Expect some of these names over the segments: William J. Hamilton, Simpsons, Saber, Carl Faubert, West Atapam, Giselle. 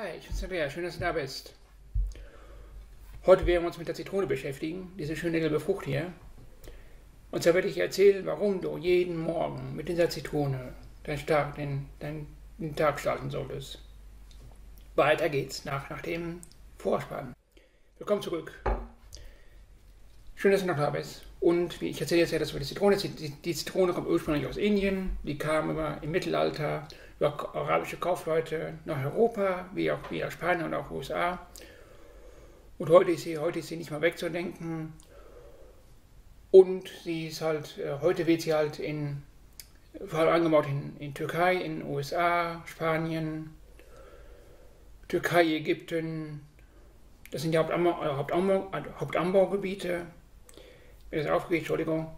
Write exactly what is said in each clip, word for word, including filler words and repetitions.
Hi, ich bin Saber, schön, dass du da bist. Heute werden wir uns mit der Zitrone beschäftigen, diese schöne gelbe Frucht hier. Und zwar werde ich dir erzählen, warum du jeden Morgen mit dieser Zitrone deinen Tag, den, deinen, den Tag starten solltest. Weiter geht's nach, nach dem Vorspann. Willkommen zurück. Schön, dass du noch da bist. Und wie ich erzähle jetzt ja das über die Zitrone. Die Zitrone kommt ursprünglich aus Indien. Die kam über, im Mittelalter über arabische Kaufleute nach Europa, wie auch wie Spanien und auch U S A. Und heute ist, sie, heute ist sie nicht mehr wegzudenken. Und sie ist halt, heute wird sie halt in, vor allem angebaut in, in Türkei, in U S A, Spanien, Türkei, Ägypten. Das sind die Hauptanbau, Hauptanbau, Hauptanbaugebiete. Das ist aufgeregt, Entschuldigung.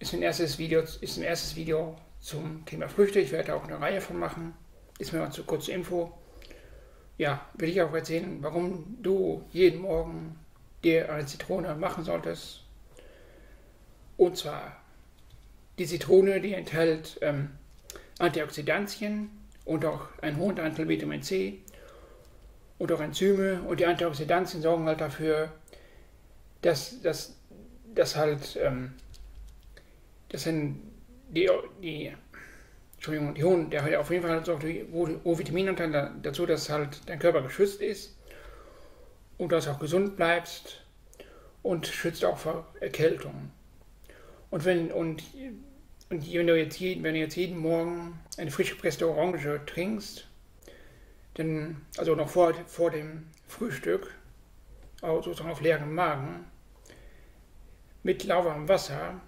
Ist ein, erstes Video, ist ein erstes Video zum Thema Früchte. Ich werde da auch eine Reihe von machen. Ist mir mal zu kurze Info. Ja, will ich auch erzählen, warum du jeden Morgen dir eine Zitrone machen solltest. Und zwar die Zitrone, die enthält ähm, Antioxidantien und auch einen hohen Anteil Vitamin C. Und auch Enzyme, und die Antioxidantien sorgen halt dafür, dass, dass, dass halt ähm, das sind die, die, Entschuldigung, die hohen, der hat auf jeden Fall halt auch die hohe Vitaminanteil dazu, dass halt dein Körper geschützt ist und dass du auch gesund bleibst und schützt auch vor Erkältung. Und wenn, und, und wenn, du jetzt, wenn du jetzt jeden Morgen eine frisch gepresste Orange trinkst, denn, also noch vor, vor dem Frühstück, also sozusagen auf leerem Magen, mit lauwarmem Wasser,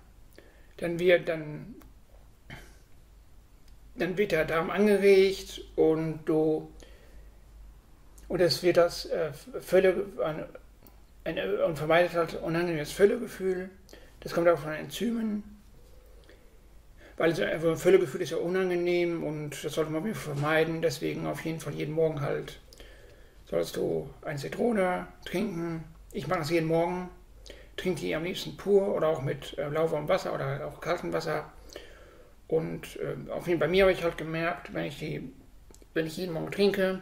dann wird, dann, dann wird der Darm angeregt und du und es wird das äh, Völle, ein, ein unvermeidet halt unangenehmes Völlegefühl. Das kommt auch von Enzymen, weil so ein Völlegefühl ist ja unangenehm und das sollte man vermeiden. Deswegen auf jeden Fall jeden Morgen halt sollst du eine Zitrone trinken. Ich mache das jeden Morgen, trinke die am liebsten pur oder auch mit äh, lauwarmem Wasser oder auch kaltem Wasser. Und äh, auf jeden Fall bei mir habe ich halt gemerkt, wenn ich die, wenn ich jeden Morgen trinke,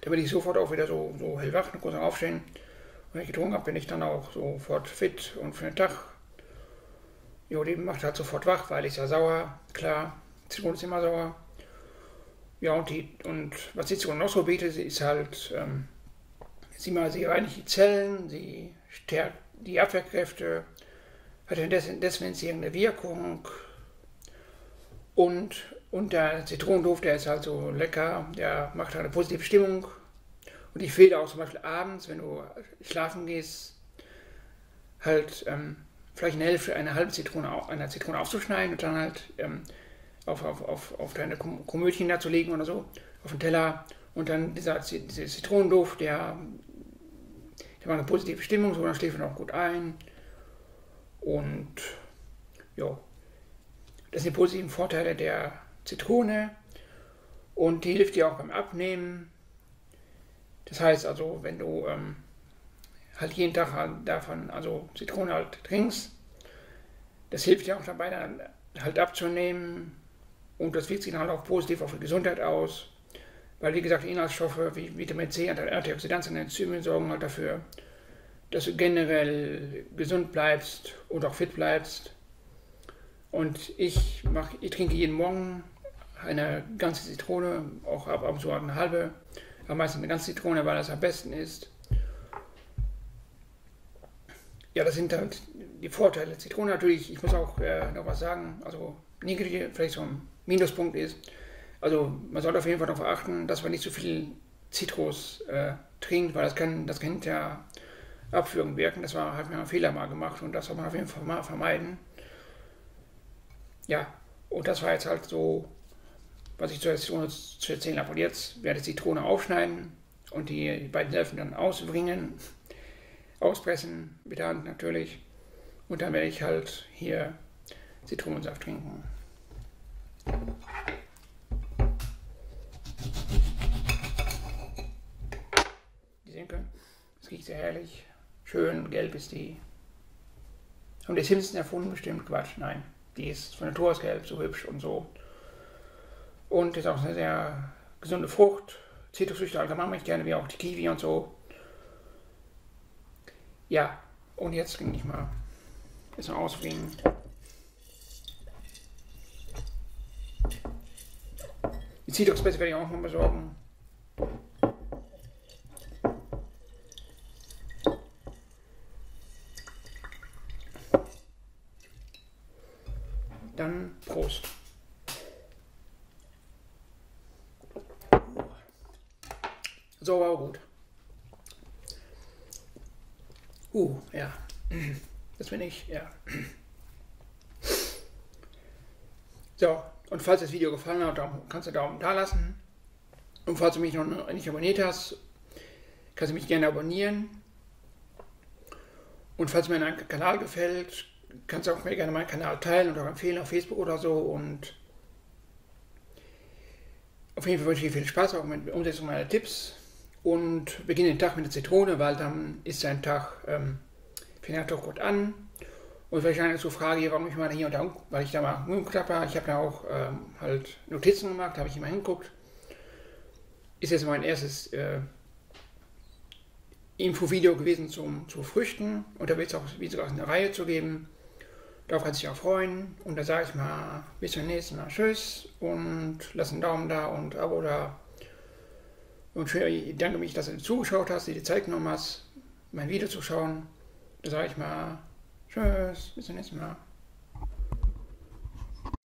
dann bin ich sofort auch wieder so, so hellwach und kurz aufstehen. Und wenn ich getrunken habe, bin ich dann auch sofort fit und für den Tag. Jo, die macht halt sofort wach, weil ich ja sauer, klar, Zitrone ist immer sauer. Ja, und, die, und was die Zitrone noch so bietet, sie ist halt, ähm, sie, mal, sie reinigt die Zellen, sie stärkt die Abwehrkräfte, hat eine desinfizierende Wirkung. Und, und der Zitronenduft, der ist halt so lecker, der macht halt eine positive Stimmung. Und ich fehle auch zum Beispiel abends, wenn du schlafen gehst, halt, ähm, vielleicht eine Hälfte, eine halbe Zitrone, eine Zitrone aufzuschneiden und dann halt ähm, auf, auf, auf, auf deine Komödchen da zu legen oder so, auf den Teller. Und dann dieser, dieser Zitronenduft, der, der macht eine positive Stimmung, so dann schläft man auch gut ein. Und ja, das sind die positiven Vorteile der Zitrone und die hilft dir auch beim Abnehmen. Das heißt also, wenn du ähm, halt jeden Tag halt davon, also Zitrone halt trinkst. Das hilft dir auch dabei, dann halt abzunehmen und das wirkt sich dann halt auch positiv auf die Gesundheit aus, weil wie gesagt, Inhaltsstoffe wie Vitamin C, Antioxidantien und Enzyme sorgen halt dafür, dass du generell gesund bleibst und auch fit bleibst. Und ich, mach, ich trinke jeden Morgen eine ganze Zitrone, auch ab und zu eine halbe, am meisten eine ganze Zitrone, weil das am besten ist. Ja, das sind halt die Vorteile. Zitrone natürlich, ich muss auch äh, noch was sagen, also niedrige, vielleicht so ein Minuspunkt ist, also man sollte auf jeden Fall darauf achten, dass man nicht so viel Zitrus äh, trinkt, weil das kann, das kann hinterher abführend wirken. Das war, hat mir einen Fehler mal gemacht und das soll man auf jeden Fall mal vermeiden. Ja, und das war jetzt halt so, was ich zur Zitrone zu erzählen habe. Und jetzt werde ich Zitrone aufschneiden und die beiden Hälften dann ausbringen. Auspressen, mit der Hand natürlich, und dann werde ich halt hier Zitronensaft trinken. Die Senke, das riecht sehr herrlich, schön gelb ist die. Haben die Simpsons erfunden? Bestimmt Quatsch, nein, die ist von Natur aus gelb, so hübsch und so. Und ist auch eine sehr gesunde Frucht, Zitrusfrüchte allgemein mache ich gerne, wie auch die Kiwi und so. Ja, und jetzt ging ich mal jetzt noch auswählen. Die Zitrusblätter werde ich auch noch besorgen. Dann Prost. So war gut. Uh, ja. Das bin ich, ja. So, und falls das Video gefallen hat, kannst du Daumen da lassen. Und falls du mich noch nicht abonniert hast, kannst du mich gerne abonnieren. Und falls mir mein Kanal gefällt, kannst du auch mir gerne meinen Kanal teilen und auch empfehlen auf Facebook oder so. Und auf jeden Fall wünsche ich dir viel Spaß auch mit der Umsetzung meiner Tipps. Und beginne den Tag mit der Zitrone, weil dann ist dein Tag, ähm, fängt er doch gut an. Und vielleicht eine so Frage hier, warum ich mal hier und da, weil ich da mal rumklapper. Ich habe da auch ähm, halt Notizen gemacht, habe ich immer hingeguckt. Ist jetzt mein erstes äh, Infovideo gewesen zum, zu Früchten. Und da wird es auch wieder eine Reihe zu geben. Darauf kannst du dich auch freuen. Und da sage ich mal, bis zum nächsten Mal. Tschüss und lass einen Daumen da und ein Abo da. Und ich danke mich, dass du zugeschaut hast, dir die Zeit genommen hast, mein Video zu schauen. Da sage ich mal, tschüss, bis zum nächsten Mal.